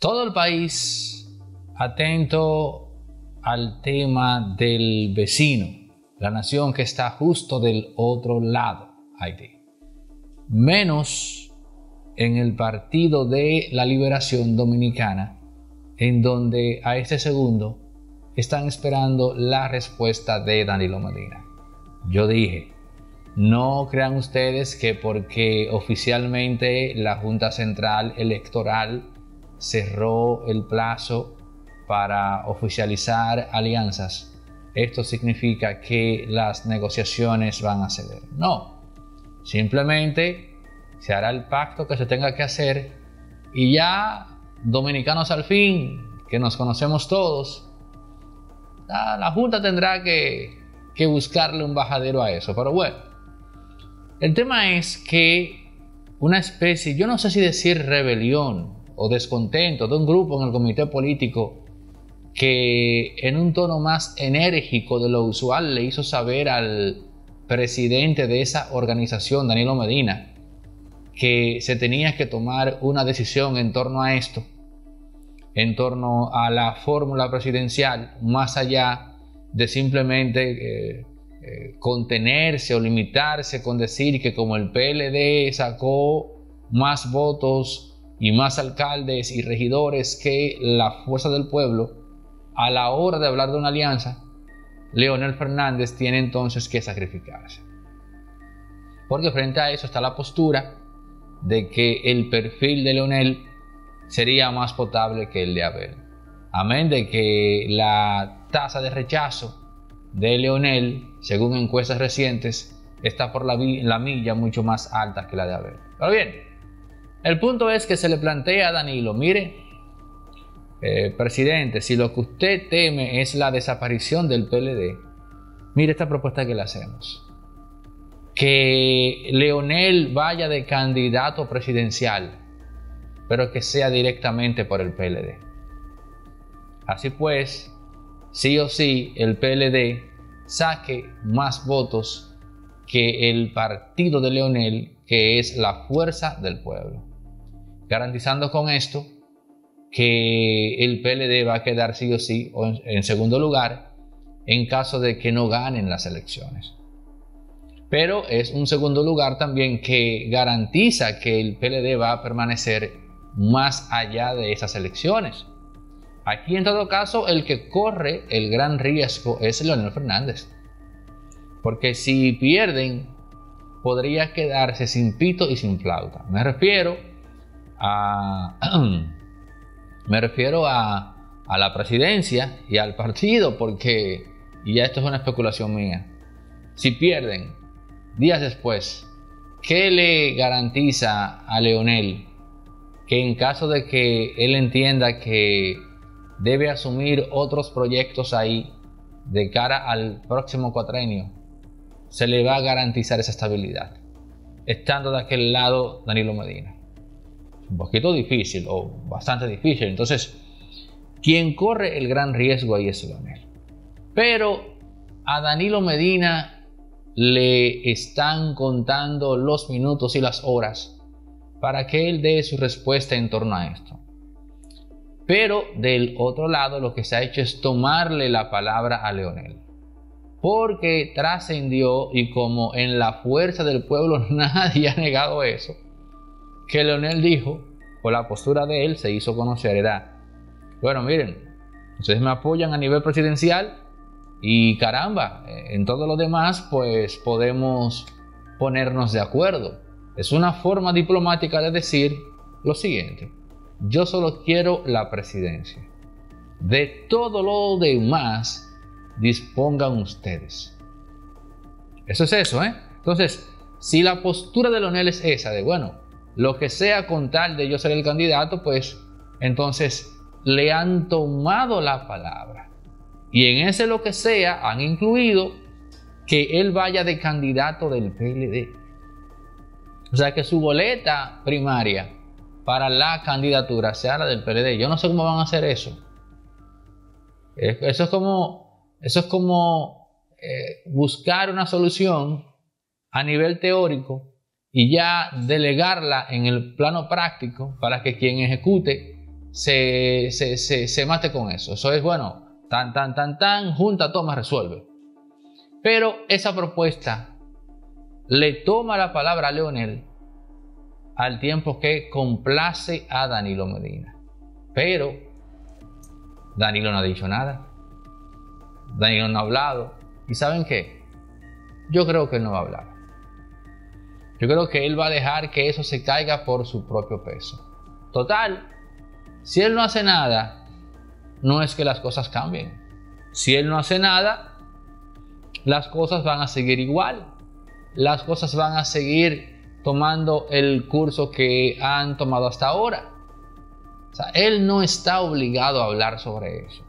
todo el país atento al tema del vecino, la nación que está justo del otro lado, Haití. Menos en el Partido de la Liberación Dominicana, en donde a este segundo están esperando la respuesta de Danilo Medina. Yo dije, no crean ustedes que porque oficialmente la Junta Central Electoral cerró el plazo para oficializar alianzas, esto significa que las negociaciones van a ceder. No, simplemente se hará el pacto que se tenga que hacer y ya, dominicanos al fin, que nos conocemos todos, la Junta tendrá que buscarle un bajadero a eso. Pero bueno, el tema es que una especie, yo no sé si decir rebelión o descontento de un grupo en el comité político que en un tono más enérgico de lo usual le hizo saber al presidente de esa organización, Danilo Medina, que se tenía que tomar una decisión en torno a esto, en torno a la fórmula presidencial, más allá de simplemente contenerse o limitarse con decir que como el PLD sacó más votos y más alcaldes y regidores que la Fuerza del Pueblo, a la hora de hablar de una alianza, Leonel Fernández tiene entonces que sacrificarse. Porque frente a eso está la postura de que el perfil de Leonel sería más potable que el de Abel. Amén de que la tasa de rechazo de Leonel, según encuestas recientes, está por la milla mucho más alta que la de Abel. Pero bien, el punto es que se le plantea a Danilo, mire, presidente, si lo que usted teme es la desaparición del PLD, mire esta propuesta que le hacemos. Que Leonel vaya de candidato presidencial, pero que sea directamente por el PLD. Así pues, sí o sí, el PLD saque más votos que el partido de Leonel, que es la Fuerza del Pueblo. Garantizando con esto que el PLD va a quedar sí o sí en segundo lugar en caso de que no ganen las elecciones. Pero es un segundo lugar también que garantiza que el PLD va a permanecer más allá de esas elecciones. Aquí en todo caso el que corre el gran riesgo es Leonel Fernández. Porque si pierden podría quedarse sin pito y sin flauta. Me refiero a la presidencia y al partido, porque, y ya esto es una especulación mía, si pierden días después, ¿qué le garantiza a Leonel que en caso de que él entienda que debe asumir otros proyectos ahí de cara al próximo cuatrenio, se le va a garantizar esa estabilidad, estando de aquel lado Danilo Medina? Un poquito difícil, o bastante difícil. Entonces, quien corre el gran riesgo ahí es Leonel. Pero a Danilo Medina le están contando los minutos y las horas para que él dé su respuesta en torno a esto. Pero del otro lado lo que se ha hecho es tomarle la palabra a Leonel. Porque trascendió, y como en la Fuerza del Pueblo nadie ha negado eso, que Leonel dijo, o la postura de él se hizo conocer, era, bueno, miren, ustedes me apoyan a nivel presidencial y caramba, en todo lo demás pues podemos ponernos de acuerdo. Es una forma diplomática de decir lo siguiente: yo solo quiero la presidencia, de todo lo demás dispongan ustedes. Eso es eso, ¿eh? Entonces, si la postura de Leonel es esa, de bueno, lo que sea con tal de yo ser el candidato, pues entonces le han tomado la palabra. Y en ese lo que sea han incluido que él vaya de candidato del PLD. O sea que su boleta primaria para la candidatura sea la del PLD. Yo no sé cómo van a hacer eso. Eso es como buscar una solución a nivel teórico y ya delegarla en el plano práctico para que quien ejecute se mate con eso. Eso es, bueno, tan, junta, toma, resuelve. Pero esa propuesta le toma la palabra a Leonel al tiempo que complace a Danilo Medina. Pero Danilo no ha dicho nada. Danilo no ha hablado. ¿Y saben qué? Yo creo que él no va a hablar. Yo creo que él va a dejar que eso se caiga por su propio peso. Total, si él no hace nada, no es que las cosas cambien. Si él no hace nada, las cosas van a seguir igual. Las cosas van a seguir tomando el curso que han tomado hasta ahora. O sea, él no está obligado a hablar sobre eso.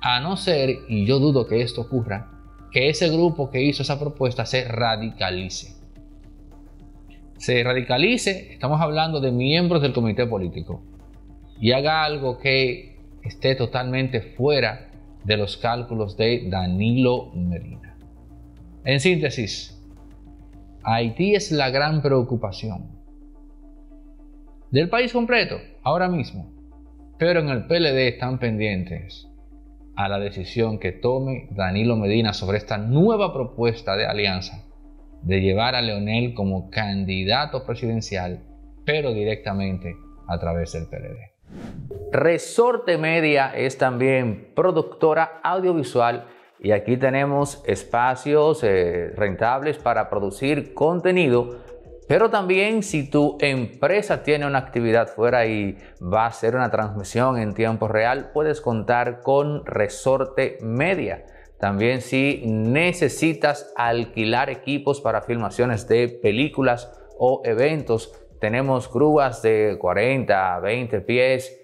A no ser, y yo dudo que esto ocurra, que ese grupo que hizo esa propuesta se radicalice. Se radicalice, estamos hablando de miembros del comité político, y haga algo que esté totalmente fuera de los cálculos de Danilo Medina. En síntesis, Haití es la gran preocupación del país completo ahora mismo, pero en el PLD están pendientes a la decisión que tome Danilo Medina sobre esta nueva propuesta de alianza de llevar a Leonel como candidato presidencial, pero directamente a través del PLD. Resorte Media es también productora audiovisual y aquí tenemos espacios rentables para producir contenido. Pero también si tu empresa tiene una actividad fuera y va a hacer una transmisión en tiempo real, puedes contar con Resorte Media. También si necesitas alquilar equipos para filmaciones de películas o eventos, tenemos grúas de 40, 20 pies.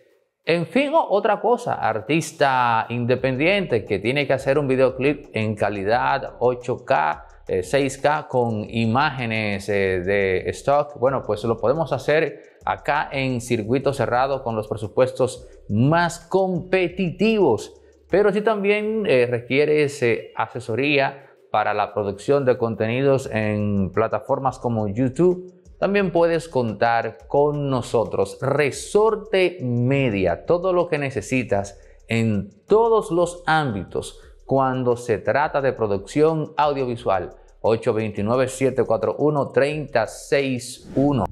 En fin, otra cosa, artista independiente que tiene que hacer un videoclip en calidad 8K, 6K con imágenes de stock, bueno, pues lo podemos hacer acá en circuito cerrado con los presupuestos más competitivos. Pero si también requieres asesoría para la producción de contenidos en plataformas como YouTube, también puedes contar con nosotros. Resorte Media, todo lo que necesitas en todos los ámbitos cuando se trata de producción audiovisual. 829-741-3061.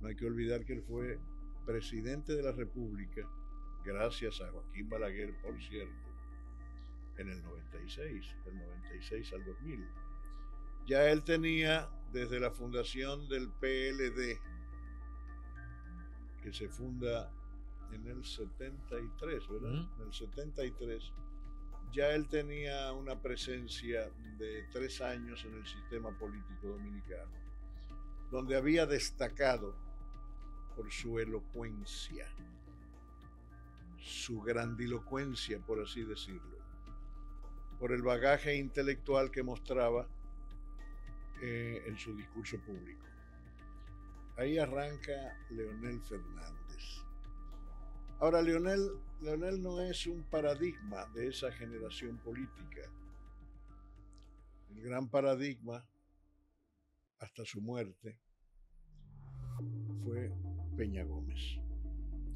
No hay que olvidar que él fue presidente de la República, gracias a Joaquín Balaguer, por cierto, en el 96, del 96 al 2000. Ya él tenía, desde la fundación del PLD, que se funda en el 73, ¿verdad? En el 73. Ya él tenía una presencia de 3 años en el sistema político dominicano, donde había destacado por su elocuencia, su grandilocuencia, por así decirlo, por el bagaje intelectual que mostraba en su discurso público. Ahí arranca Leonel Fernández. Ahora, Leonel no es un paradigma de esa generación política. El gran paradigma, hasta su muerte, fue Peña Gómez,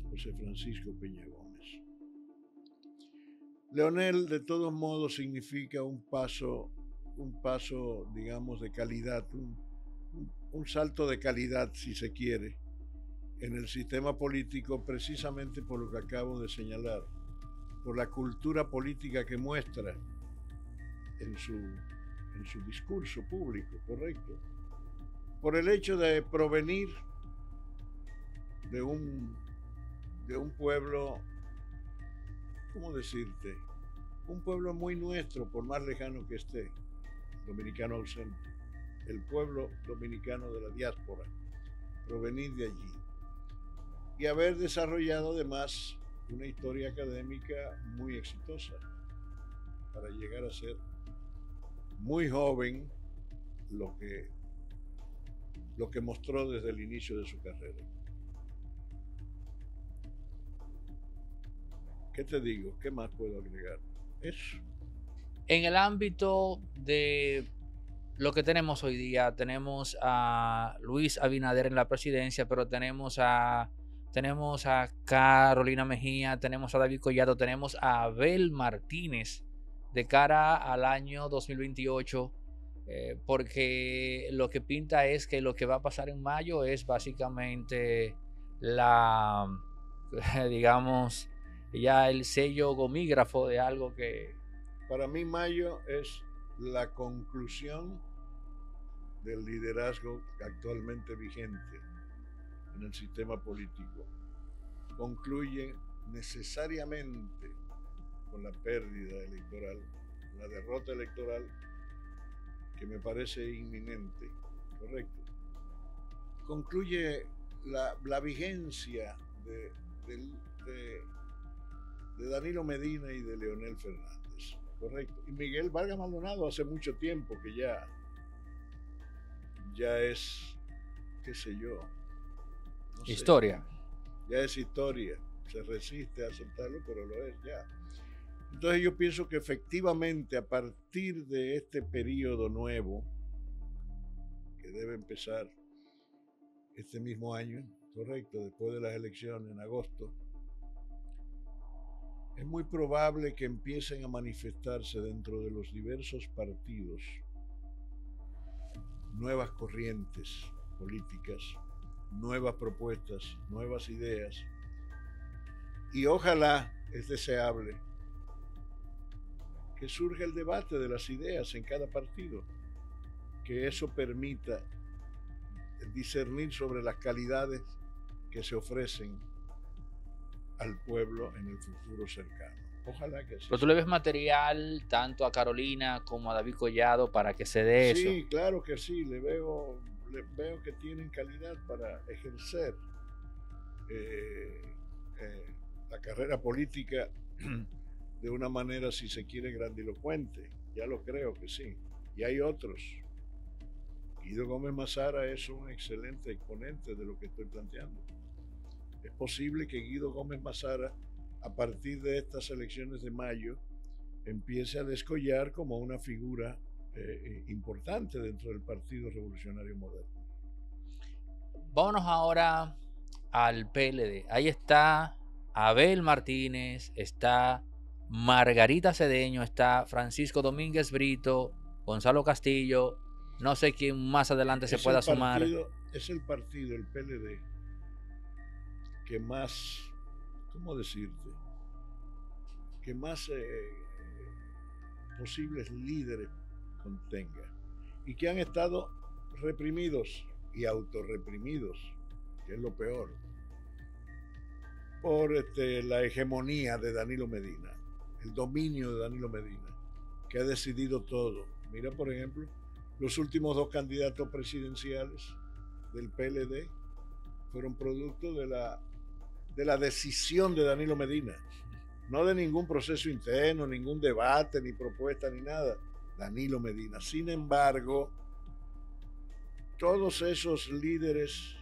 José Francisco Peña Gómez. Leonel, de todos modos, significa un paso, digamos, de calidad, un salto de calidad, si se quiere, en el sistema político, precisamente por lo que acabo de señalar, por la cultura política que muestra en su discurso público, correcto, por el hecho de provenir de un pueblo, ¿cómo decirte? Un pueblo muy nuestro, por más lejano que esté, dominicano ausente, el pueblo dominicano de la diáspora, provenir de allí. Y haber desarrollado además una historia académica muy exitosa para llegar a ser muy joven lo que mostró desde el inicio de su carrera. ¿Qué te digo? ¿Qué más puedo agregar? Eso. En el ámbito de lo que tenemos hoy día, tenemos a Luis Abinader en la presidencia, pero tenemos a tenemos a Carolina Mejía, tenemos a David Collado, tenemos a Abel Martínez de cara al año 2028, porque lo que pinta es que lo que va a pasar en mayo es básicamente la, digamos, ya el sello gomígrafo de algo que... Para mí mayo es la conclusión del liderazgo actualmente vigente en el sistema político. Concluye necesariamente con la pérdida electoral, la derrota electoral, que me parece inminente, correcto. Concluye la vigencia de Danilo Medina y de Leonel Fernández, correcto. Y Miguel Vargas Maldonado hace mucho tiempo que ya es, qué sé yo, no sé, historia. Ya es historia, se resiste a aceptarlo, pero lo es ya. Entonces yo pienso que efectivamente a partir de este periodo nuevo, que debe empezar este mismo año, correcto, después de las elecciones en agosto, es muy probable que empiecen a manifestarse dentro de los diversos partidos nuevas corrientes políticas, nuevas propuestas, nuevas ideas, y ojalá es deseable que surja el debate de las ideas en cada partido, que eso permita discernir sobre las calidades que se ofrecen al pueblo en el futuro cercano. Ojalá que sí. Pero tú le ves material tanto a Carolina como a David Collado para que se dé eso. Sí, claro que sí, le veo que tienen calidad para ejercer la carrera política de una manera, si se quiere, grandilocuente. Ya lo creo que sí. Y hay otros. Guido Gómez Mazara es un excelente exponente de lo que estoy planteando. Es posible que Guido Gómez Mazara, a partir de estas elecciones de mayo, empiece a descollar como una figura importante dentro del Partido Revolucionario Moderno. Vámonos ahora al PLD. Ahí está Abel Martínez, está Margarita Cedeño, está Francisco Domínguez Brito, Gonzalo Castillo, no sé quién más adelante se pueda sumar. Es el partido, el PLD, que más, ¿cómo decirte?, que más posibles líderes contenga, y que han estado reprimidos y autorreprimidos, que es lo peor, por la hegemonía de Danilo Medina, el dominio de Danilo Medina, que ha decidido todo. Mira, por ejemplo, los últimos dos candidatos presidenciales del PLD fueron producto de la decisión de Danilo Medina, no de ningún proceso interno, ningún debate, ni propuesta, ni nada. Danilo Medina. Sin embargo, todos esos líderes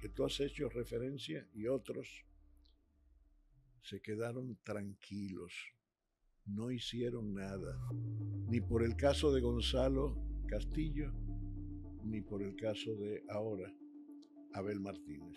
que tú has hecho referencia y otros se quedaron tranquilos, no hicieron nada, ni por el caso de Gonzalo Castillo, ni por el caso de ahora Abel Martínez.